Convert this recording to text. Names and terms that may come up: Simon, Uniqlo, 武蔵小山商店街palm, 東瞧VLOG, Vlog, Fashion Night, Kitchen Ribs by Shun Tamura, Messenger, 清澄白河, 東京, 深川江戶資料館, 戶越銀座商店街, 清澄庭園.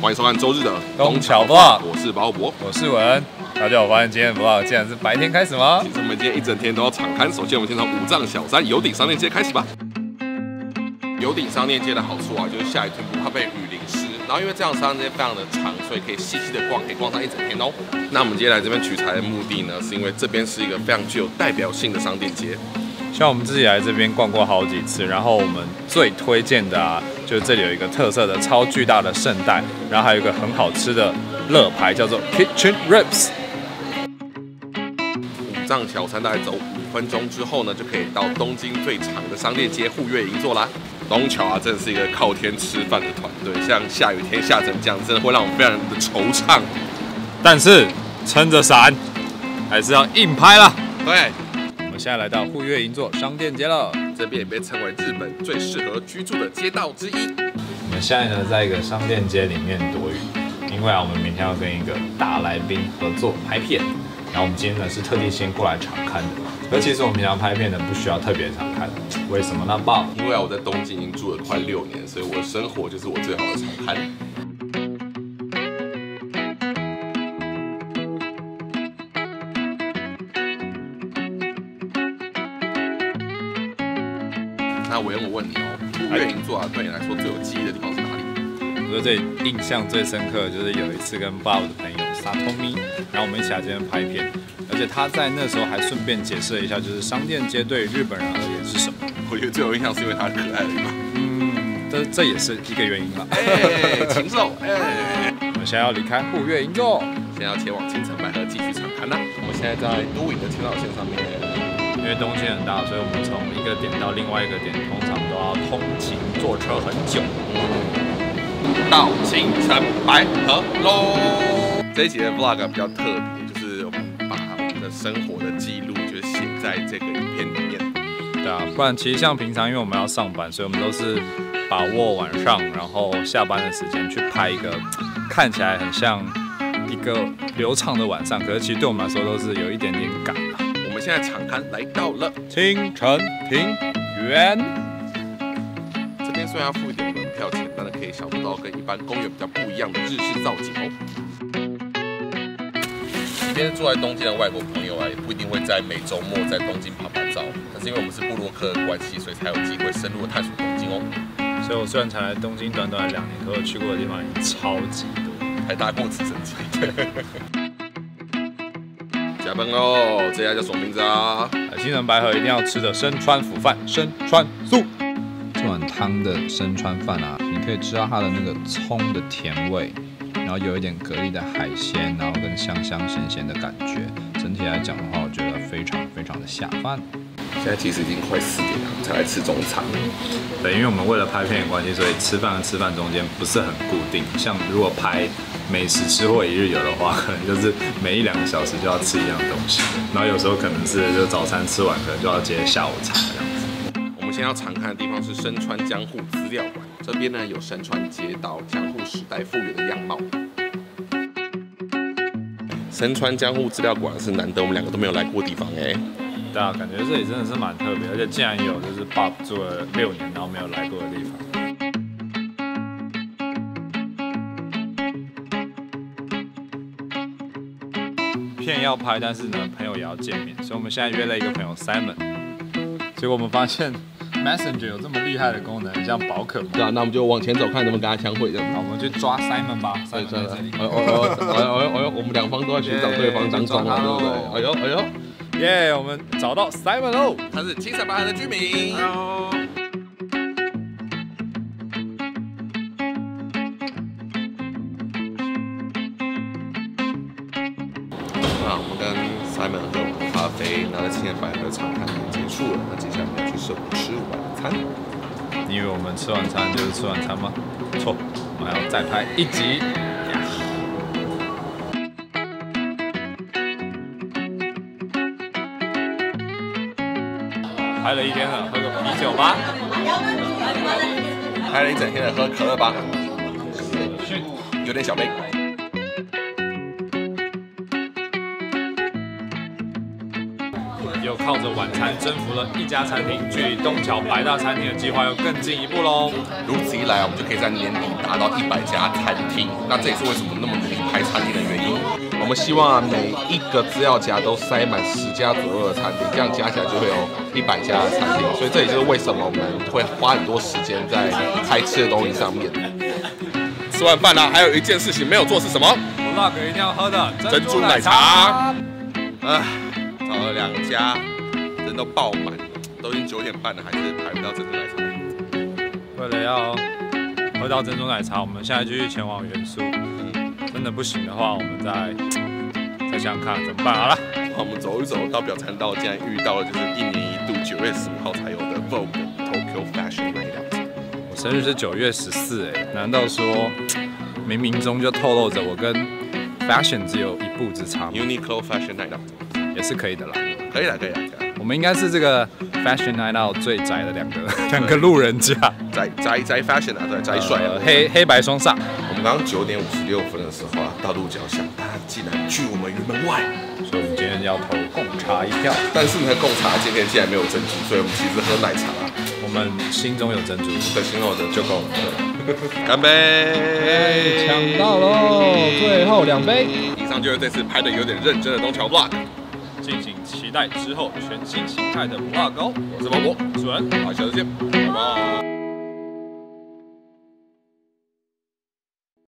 欢迎收看周日的东巧 Vlog， 我是包伯，我是文。大家有发现今天的 Vlog 竟然是白天开始吗？其实我们今天一整天都要敞开。首先，我们先从五藏小山有顶商店街开始吧。有顶商店街的好处啊，就是下雨天不怕被雨淋湿。然后因为这样商店街非常的长，所以可以细细的逛，可以逛上一整天哦。那我们今天来这边取材的目的呢，是因为这边是一个非常具有代表性的商店街。 像我们自己来这边逛过好几次，然后我们最推荐的啊，就是这里有一个特色的超巨大的圣代，然后还有一个很好吃的乐牌，叫做 Kitchen Ribs。五藏小山大概走5分钟之后呢，就可以到东京最长的商店街户越银座啦。东桥啊，真的是一个靠天吃饭的团队，像下雨天下成这样，真的会让我们非常的惆怅。但是撑着伞，还是要硬拍啦。对。 我们现在来到户越银座商店街了，这边也被称为日本最适合居住的街道之一。我们现在呢，在一个商店街里面躲雨，因为啊，我们明天要跟一个大来宾合作拍片，然后我们今天呢是特地先过来常看的。而其实我们平常拍片呢不需要特别常看，为什么呢？爸，因为啊我在东京已经住了快6年，所以我的生活就是我最好的常看。 那伟恩，我问你哦，户越银座啊，对你来说最有记忆的地方是哪里？我对这里印象最深刻的就是有一次跟爸爸的朋友沙托米，然后我们一起来这边拍片，而且他在那时候还顺便解释了一下，就是商店街对日本人而言是什么。我觉得最有印象是因为他可爱了嘛。嗯，这也是一个原因吧。哎，禽兽！哎，我们现在要离开户越银座，现在要前往青城白河继续长谈啦。我们现在在都营的铁道线上面。 因为东京很大，所以我们从一个点到另外一个点，通常都要通勤坐车很久。到青城白河喽！这一集的 vlog 比较特别，就是我们把我们的生活的记录，就是写在这个影片里面。对啊，不然其实像平常，因为我们要上班，所以我们都是把握晚上，然后下班的时间去拍一个看起来很像一个流畅的晚上，可是其实对我们来说都是有一点点赶啊。 我们现在场刊来到了青城平原，这边虽然要付一点门票钱，但是可以享受到跟一般公园比较不一样的日式造景哦。今天住在东京的外国朋友啊，也不一定会在每周末在东京拍拍照，但是因为我们是部落客的关系，所以才有机会深入的探索东京哦。所以我虽然才来东京短短2年，可我去过的地方已经超级多，还搭过直升机。加班喽！这家叫什么名字啊？青城白河一定要吃的深川腐饭，深川素。这碗汤的深川饭啊，你可以吃到它的那个葱的甜味，然后有一点蛤蜊的海鲜，然后跟香香咸咸的感觉。整体来讲的话，我觉得非常非常的下饭。现在其实已经快4点了，才来吃中餐。对，因为我们为了拍片的关系，所以吃饭和吃饭中间不是很固定。像如果拍 美食吃货一日游的话，可能就是每1-2个小时就要吃一样东西，然后有时候可能是就早餐吃完，可能就要接下午茶这样子。我们现在要常看的地方是深川江户资料馆，这边呢有深川街道江户时代复原的样貌。深川江户资料馆是难得我们2个都没有来过的地方哎、欸。对啊，感觉这里真的是蛮特别，而且竟然有就是 Bob 住了6年然后没有来过的地方。 片要拍，但是呢，朋友也要见面，所以我们现在约了一个朋友 Simon， 结果我们发现 Messenger 有这么厉害的功能，很像宝可梦。对啊，那我们就往前走，看能不能跟他相会。好，我们去抓 Simon 吧。Simon 在这里。哎呦，我们2方都在寻找对方当中啊，对不对？哎呦，耶，我们找到 Simon 喽，他是青城白河的居民。 Simon 喝完咖啡，然后在青城白河长滩结束了。那接下来就是我们吃晚餐。你以为我们吃晚餐就是吃晚餐吗？错，我们还要再拍1集。拍了1天了，喝个啤酒吧。拍了1整天了，喝可乐吧。有点小杯。靠着晚餐征服了一家餐厅，距离东桥白大餐厅的计划又更进一步喽。如此一来啊，我们就可以在年底达到100家餐厅。那这也是为什么那么努力拍餐厅的原因。我们希望啊，每一个资料夹都塞满10家左右的餐厅，这样加起来就会有100家的餐厅。所以这也就是为什么我们会花很多时间在拍吃的东西上面。吃完饭啦，还有一件事情没有做是什么？ Vlog 一定要喝的珍珠奶茶。哎，找了2家，人都爆满，都已经9点半了，还是排不到珍珠奶茶。为了要喝到珍珠奶茶，我们现在继续前往原宿。真的不行的话，我们再想想看怎么办好了。我们走一走到表参道，竟然遇到了就是1年1度9月15号才有的 Vogue Tokyo Fashion Night。我生日是9月14，哎，难道说冥冥中就透露着我跟 Fashion 只有1步之差 ，Uniqlo Fashion Night Out 也是可以的啦，可以啦，可以啦。我们应该是这个 Fashion Night Out 最宅的两个路人甲，宅 Fashion 啊，宅帅啊，黑白双煞。我们刚刚9点56分的时候啊，到路角巷，大家竟然拒我们于门外，所以我们今天要投贡茶一票。但是呢，贡茶今天竟然没有珍珠，所以我们其实喝奶茶啦。我们心中有珍珠，对，心中有珍珠就够了。 干杯！抢到喽，最后2杯。以上就是这次拍的有点认真的东桥 vlog， 敬请期待之后全新形态的 vlog 哦。我是毛博，主人，我们下次见，拜拜。